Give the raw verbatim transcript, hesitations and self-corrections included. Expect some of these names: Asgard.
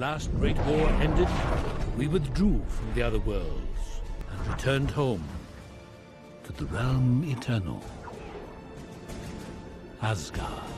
last great war ended, we withdrew from the other worlds and returned home to the realm eternal, Asgard.